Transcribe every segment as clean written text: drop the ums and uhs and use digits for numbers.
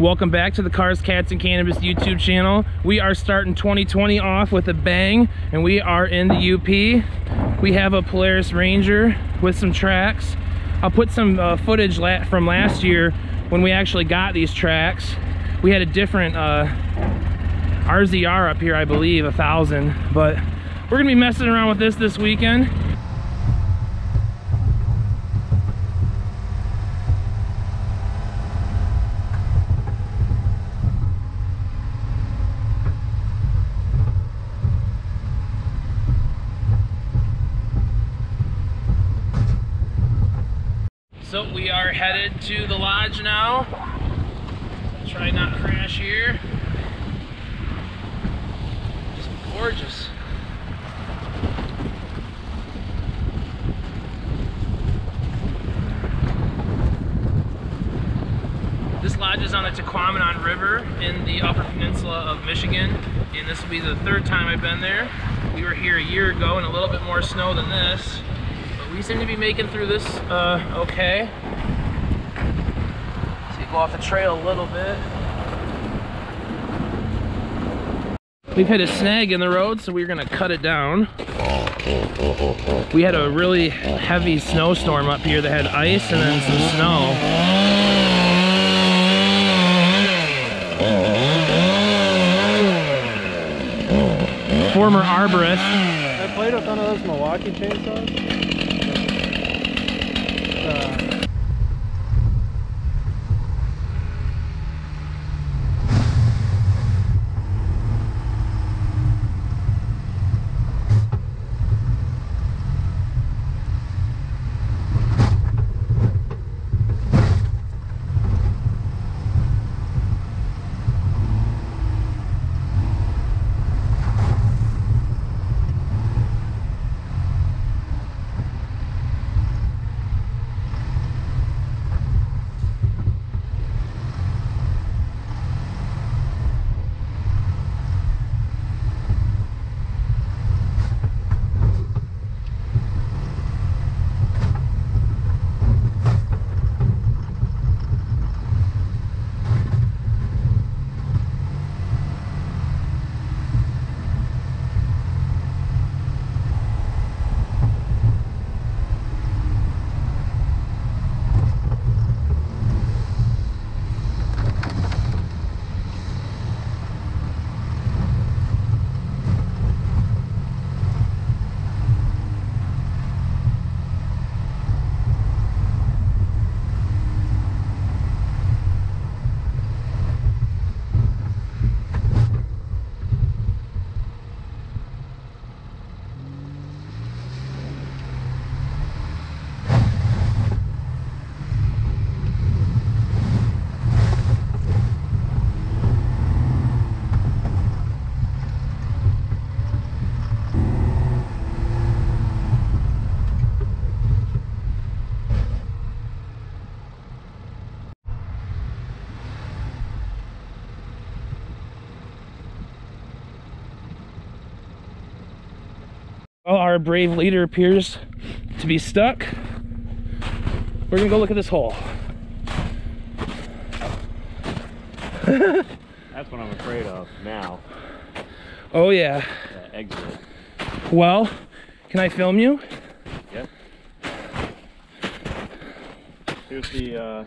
Welcome back to the Cars, Cats, and Cannabis YouTube channel. We are starting 2020 off with a bang, and we are in the UP. We have a Polaris Ranger with some tracks. I'll put some footage from last year when we actually got these tracks. We had a different RZR up here, I believe, 1000, but we're gonna be messing around with this weekend. So we are headed to the lodge now. Try not to crash here. It's gorgeous. This lodge is on the Tahquamenon River in the Upper Peninsula of Michigan, and this will be the third time I've been there. We were here a year ago in a little bit more snow than this. We seem to be making through this okay. So you go off the trail a little bit. We've hit a snag in the road, so we're gonna cut it down. We had a really heavy snowstorm up here that had ice and then some snow. Former arborist. I played with one of those Milwaukee chainsaws. Well, our brave leader appears to be stuck. We're gonna go look at this hole. That's what I'm afraid of now. Oh yeah. That exit. Well, can I film you? Yep. Here's the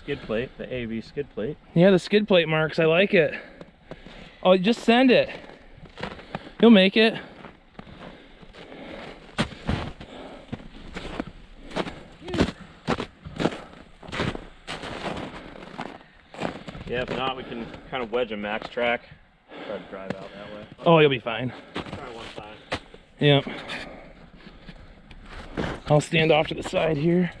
skid plate, the AV skid plate. Yeah, the skid plate marks, I like it. Oh, just send it. You'll make it. Yeah, if not, we can kind of wedge a max track. Try to drive out that way. Oh, you'll be fine. Try one side. Yep. I'll stand off to the side here.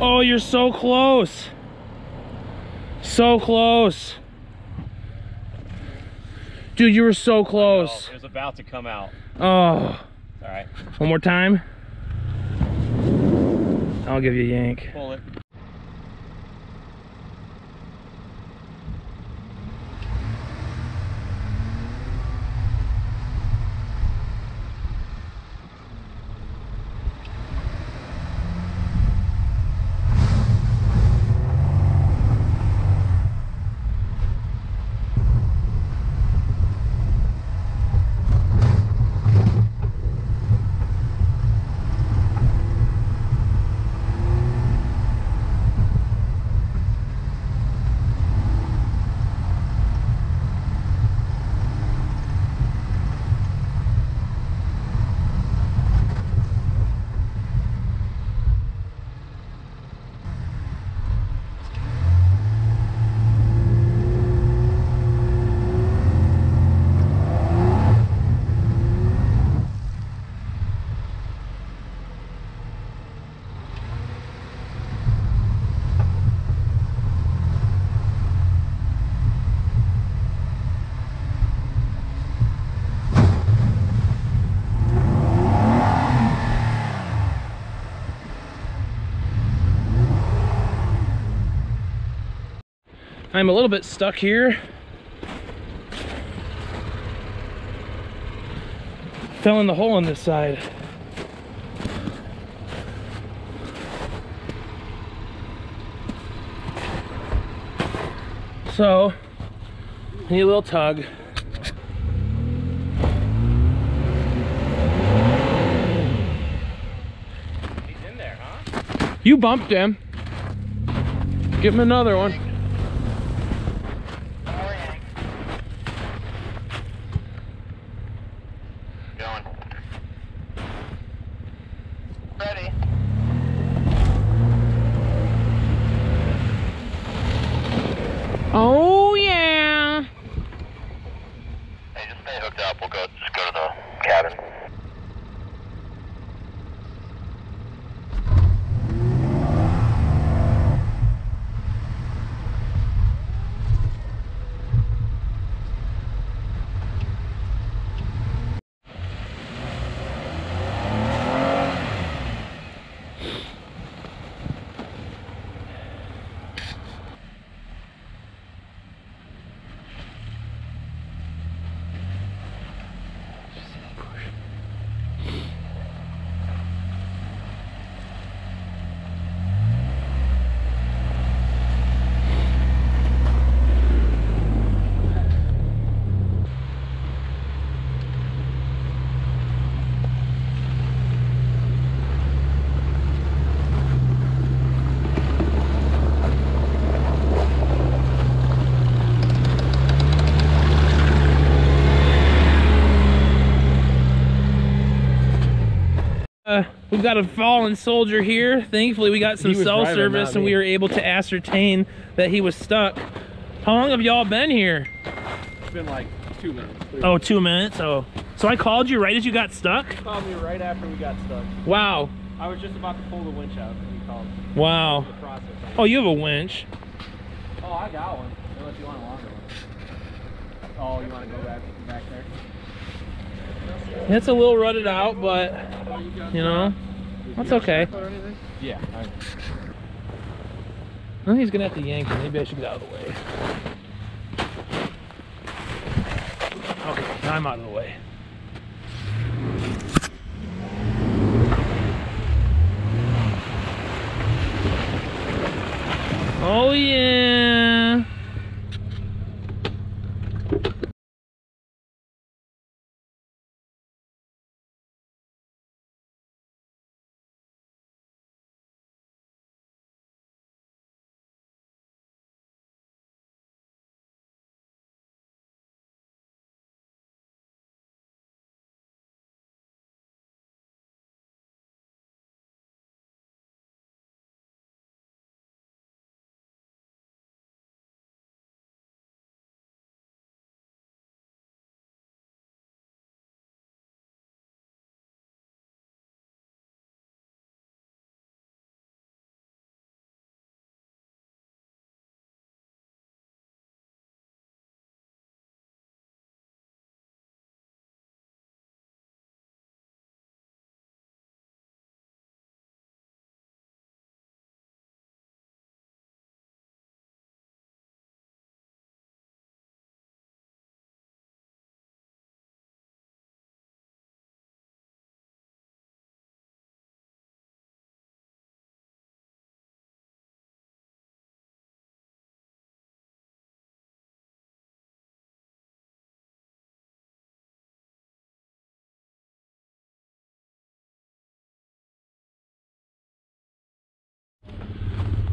Oh, you're so close. So close. Dude, you were so close. It was about to come out. Oh. All right. One more time. I'll give you a yank. Pull it. I'm a little bit stuck here. Fell in the hole on this side. So, need a little tug. You bumped him. Give him another one. Going. Ready. Oh yeah. Hey, just stay hooked up. We'll go. Just go to the cabin. We've got a fallen soldier here. Thankfully, we got some cell service and we were able to ascertain that he was stuck. How long have y'all been here? It's been like 2 minutes. 3 minutes. Oh, 2 minutes? Oh. So I called you right as you got stuck? You called me right after we got stuck. Wow. I was just about to pull the winch out when you called. Wow. The process, right? Oh, you have a winch. Oh, I got one. Unless you want a longer one. Oh, you want to go back there? It's a little rutted out, but you know, that's okay. Yeah. I think he's gonna have to yank him. Maybe I should get out of the way. Okay, now I'm out of the way. Oh yeah.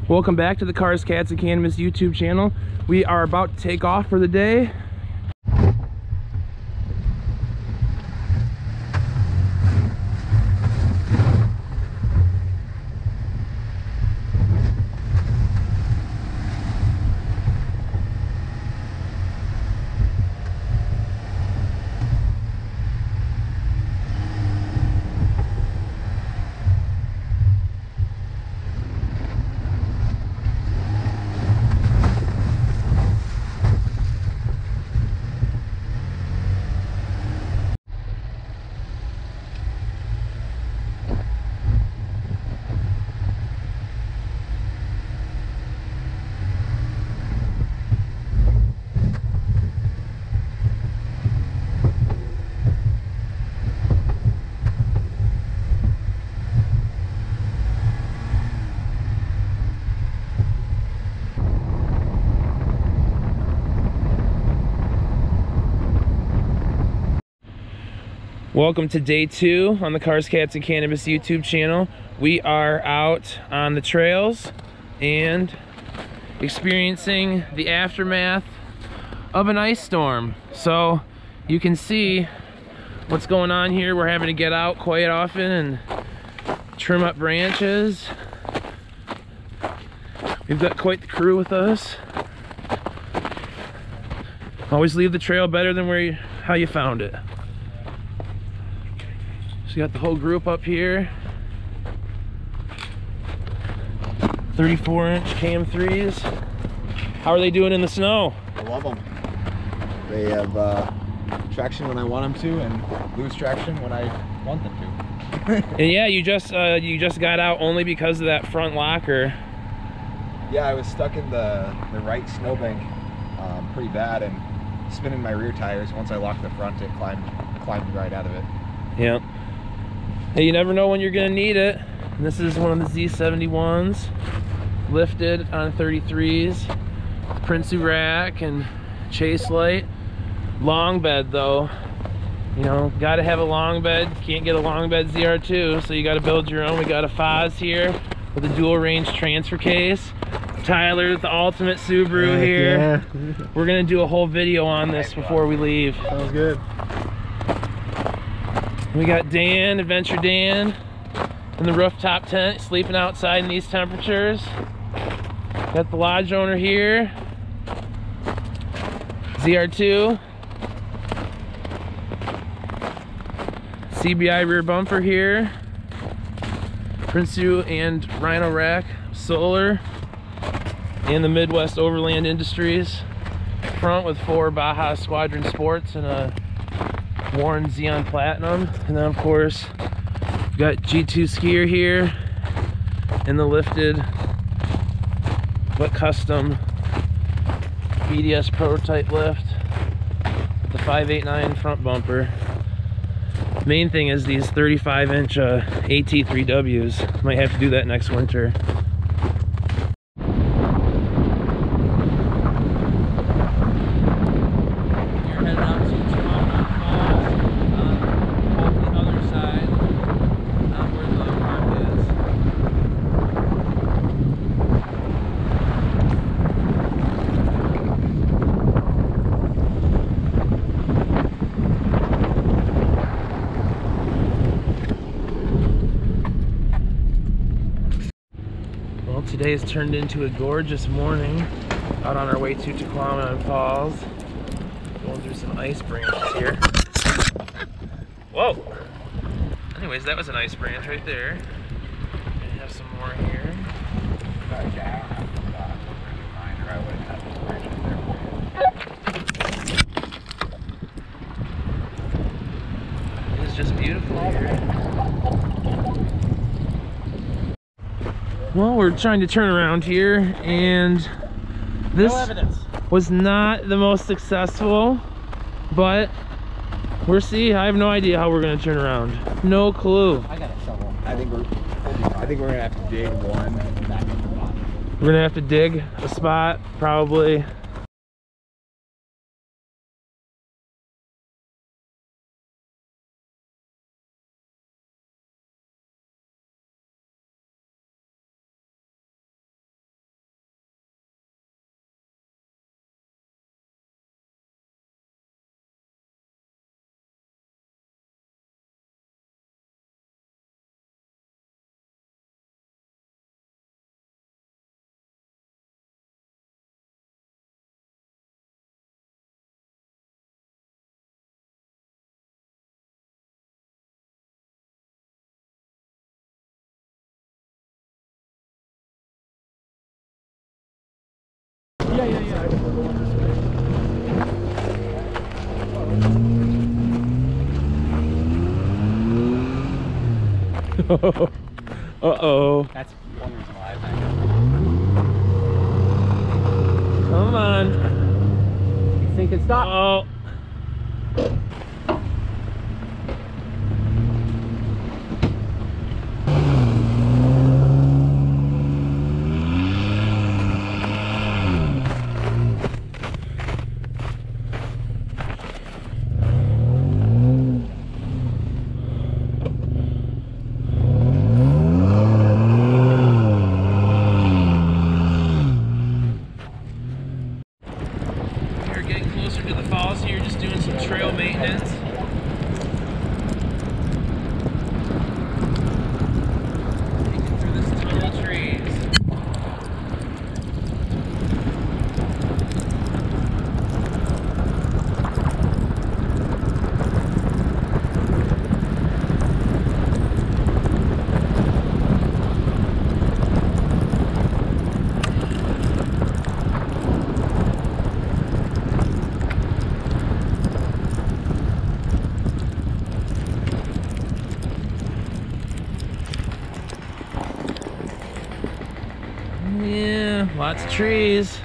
Welcome back to the Cars, Cats, and Cannabis YouTube channel. We are about to take off for the day. Welcome to day two on the Cars, Cats, and Cannabis YouTube channel. We are out on the trails and experiencing the aftermath of an ice storm. So you can see what's going on here. We're having to get out quite often and trim up branches. We've got quite the crew with us. Always leave the trail better than how you found it. So you got the whole group up here. 34-inch KM3s. How are they doing in the snow? I love them. They have traction when I want them to, and lose traction when I want them to. And yeah, you just got out only because of that front locker. Yeah, I was stuck in the right snowbank pretty bad and spinning my rear tires. Once I locked the front, it climbed right out of it. Yeah. Hey, you never know when you're gonna need it. This is one of the Z71s, lifted on 33s, Prinsu rack and chase light. Long bed though, you know, gotta have a long bed. Can't get a long bed ZR2, so you gotta build your own. We got a Foz here with a dual range transfer case. Tyler's the ultimate Subaru here. Yeah. We're gonna do a whole video on this before we leave. Sounds good. We got Dan, Adventure Dan, in the rooftop tent, sleeping outside in these temperatures. Got the lodge owner here, ZR2. CBI rear bumper here. Prinsu and Rhino Rack solar. And the Midwest Overland Industries. Front with four Baja Squadron Sports and a Warren Zon Platinum, and then of course we've got G2 skier here in the lifted but custom BDS prototype lift with the 589 front bumper. Main thing is these 35-inch AT3Ws. Might have to do that next winter. Today has turned into a gorgeous morning out on our way to Tahquamenon Falls. Going through some ice branches here. Whoa! Anyways, that was an ice branch right there. And have some more here. It is just beautiful here. Well, we're trying to turn around here, and this was not the most successful, but we'll see. I have no idea how we're going to turn around. No clue. I got a shovel. I think we're going to have to dig one back at the bottom. We're going to have to dig a spot, probably. Uh-oh. That's one reason why I think. Come on. You think it's stop. Uh-oh. Yeah, lots of trees.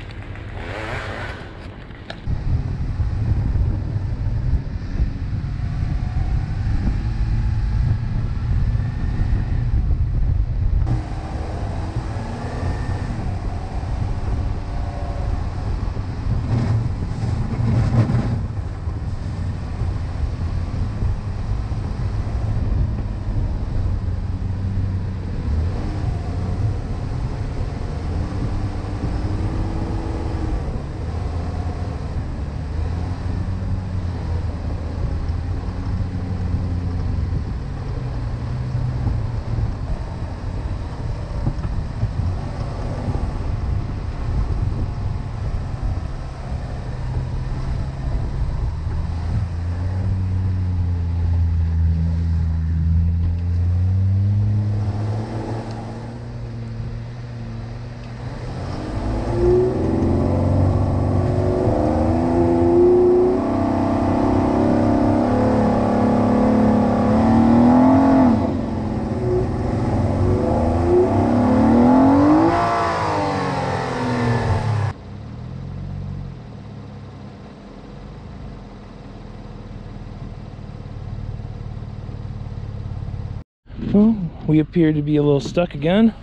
Well, we appear to be a little stuck again.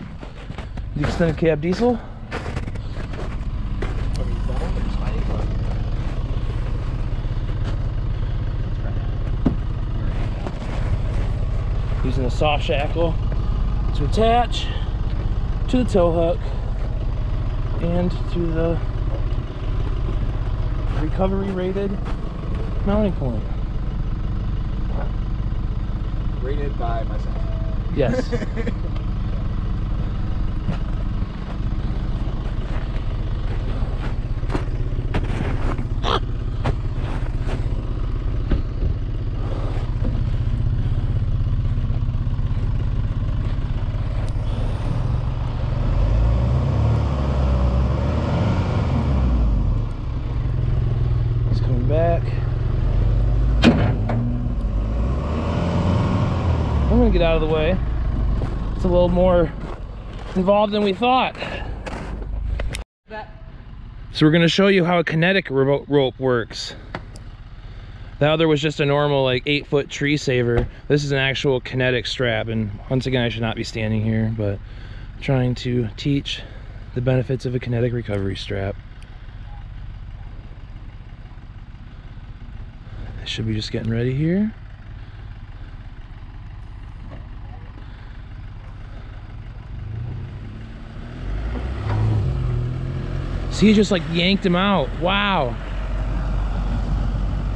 The extended cab diesel. Using a soft shackle to attach to the tow hook and to the recovery rated mounting point. Rated by myself. Yes. It's coming back. I'm gonna get out of the way. It's a little more involved than we thought. So we're gonna show you how a kinetic rope works. The other was just a normal like 8-foot tree saver. This is an actual kinetic strap, and once again I should not be standing here, but I'm trying to teach the benefits of a kinetic recovery strap. I should be just getting ready here. So he just like yanked him out. Wow.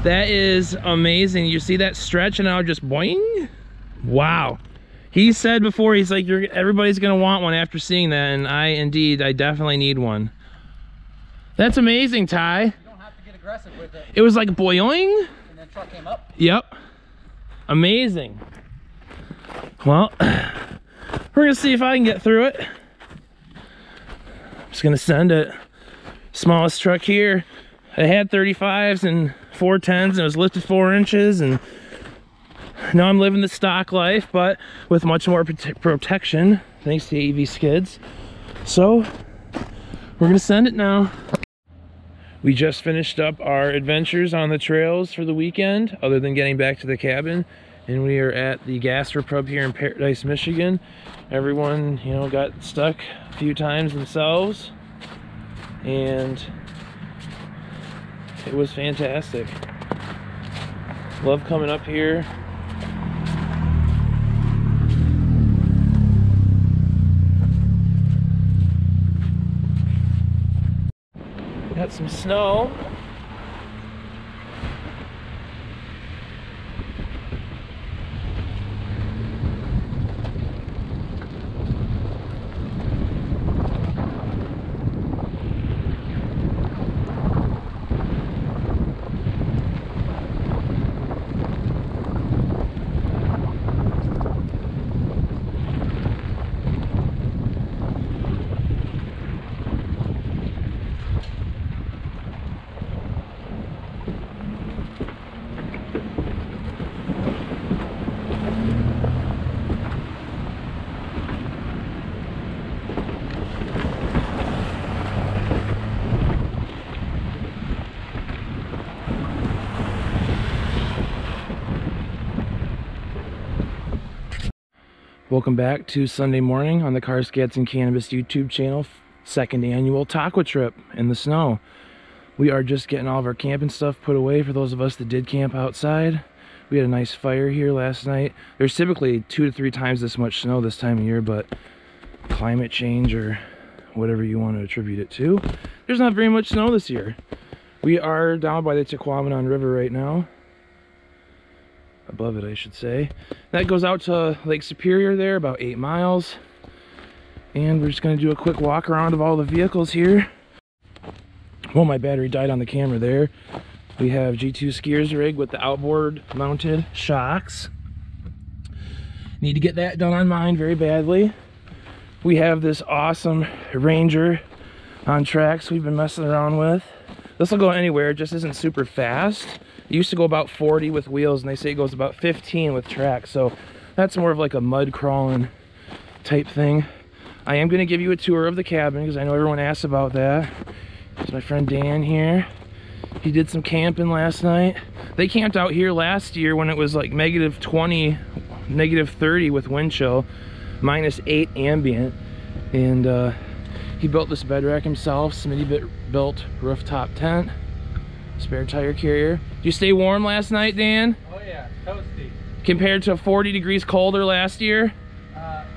That is amazing. You see that stretch and now just boing? Wow. He said before, he's like, everybody's gonna want one after seeing that, and I definitely need one. That's amazing, Ty. You don't have to get aggressive with it. It was like boing. And then truck came up. Yep. Amazing. Well, we're gonna see if I can get through it. I'm just gonna send it. Smallest truck here. I had 35s and 410s and it was lifted 4 inches, and now I'm living the stock life but with much more protection thanks to AEV skids. So we're gonna send it now. We just finished up our adventures on the trails for the weekend other than getting back to the cabin, and we are at the Gasper Pub here in Paradise, Michigan. Everyone, you know, got stuck a few times themselves, and it was fantastic. Love coming up here. Got some snow. Welcome back to Sunday morning on the Cars, Cats and Cannabis YouTube channel. Second annual Tahquamenon trip in the snow. We are just getting all of our camping stuff put away for those of us that did camp outside. We had a nice fire here last night. There's typically 2 to 3 times this much snow this time of year, but climate change or whatever you want to attribute it to, there's not very much snow this year. We are down by the Tahquamenon River right now. Above it, I should say. That goes out to Lake Superior there, about 8 miles. And we're just gonna do a quick walk around of all the vehicles here. Well, my battery died on the camera there. We have G2 skiers rig with the outboard mounted shocks. Need to get that done on mine very badly. We have this awesome Ranger on tracks we've been messing around with. This will go anywhere, it just isn't super fast. It used to go about 40 with wheels, and they say it goes about 15 with track, so that's more of like a mud crawling type thing. I am going to give you a tour of the cabin because I know everyone asks about that. There's my friend Dan here. He did some camping last night. They camped out here last year when it was like negative 20, negative 30 with wind chill, minus 8 ambient, and he built this bed rack himself, Smitty-built rooftop tent, spare tire carrier. Did you stay warm last night, Dan? Oh yeah, toasty. Compared to 40 degrees colder last year? Yeah,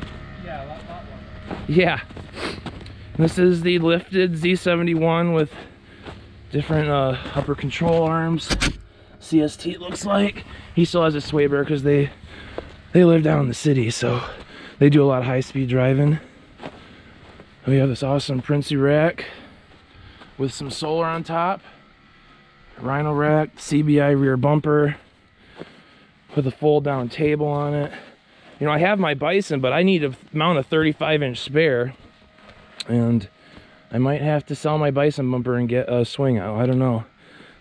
a lot warmer. Yeah. This is the lifted Z71 with different upper control arms. CST, it looks like. He still has a Swaber because they live down in the city, so they do a lot of high-speed driving. We have this awesome Prinsu rack with some solar on top, Rhino Rack, CBI rear bumper with a fold-down table on it. You know, I have my Bison, but I need to mount a 35-inch spare, and I might have to sell my Bison bumper and get a swing out. I don't know.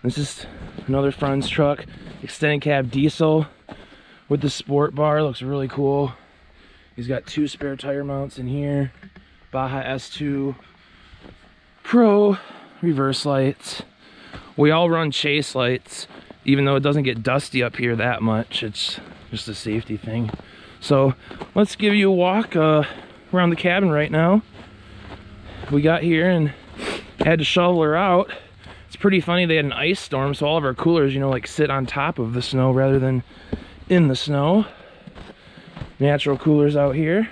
This is another friend's truck, extended cab diesel with the sport bar. Looks really cool. He's got 2 spare tire mounts in here. Baja S2 Pro reverse lights. We all run chase lights, even though it doesn't get dusty up here that much. It's just a safety thing. So let's give you a walk around the cabin right now. We got here and had to shovel her out. It's pretty funny, they had an ice storm, so all of our coolers, you know, like sit on top of the snow rather than in the snow. Natural coolers out here.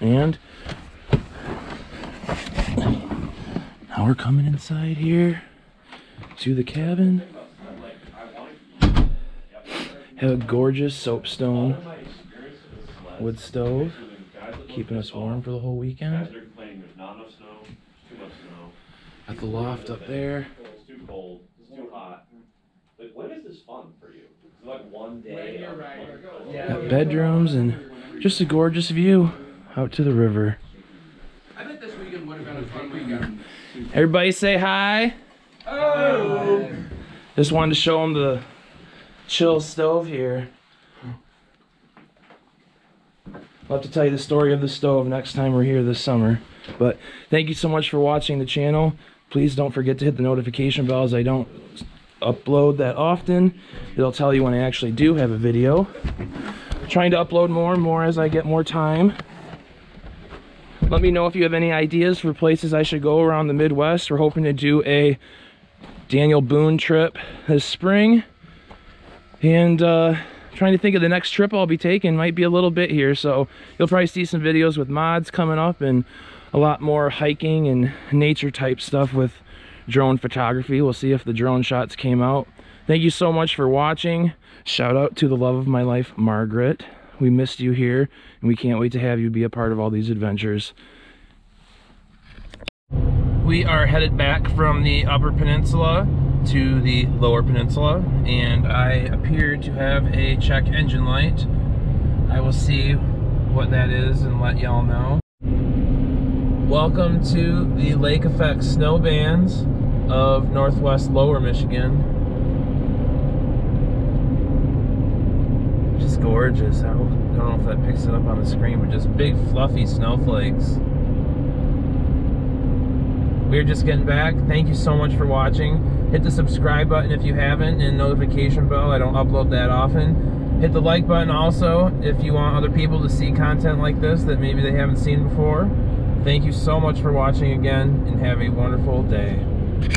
And now we're coming inside here to the cabin. Have a gorgeous soapstone wood stove, keeping us warm for the whole weekend. Got the loft up there. It's too cold. It's too hot. Like, when is this fun for you? It's like one day. Got bedrooms and just a gorgeous view out to the river. I bet this weekend would have been a fun weekend. Everybody say hi. Oh. Hi. Just wanted to show them the chill stove here. I'll have to tell you the story of the stove next time we're here this summer. But thank you so much for watching the channel. Please don't forget to hit the notification bell, as I don't upload that often. It'll tell you when I actually do have a video. I'm trying to upload more and more as I get more time. Let me know if you have any ideas for places I should go around the Midwest. We're hoping to do a Daniel Boone trip this spring. And trying to think of the next trip I'll be taking. Might be a little bit here, so you'll probably see some videos with mods coming up and a lot more hiking and nature type stuff with drone photography. We'll see if the drone shots came out. Thank you so much for watching. Shout out to the love of my life, Margaret. We missed you here, and we can't wait to have you be a part of all these adventures. We are headed back from the Upper Peninsula to the Lower Peninsula, and I appear to have a check engine light. I will see what that is and let y'all know. Welcome to the lake effect snow bands of Northwest Lower Michigan. Just gorgeous. I don't know if that picks it up on the screen, but just big fluffy snowflakes. We're just getting back. Thank you so much for watching. Hit the subscribe button if you haven't, and notification bell. I don't upload that often. Hit the like button also if you want other people to see content like this that maybe they haven't seen before. Thank you so much for watching again, and have a wonderful day.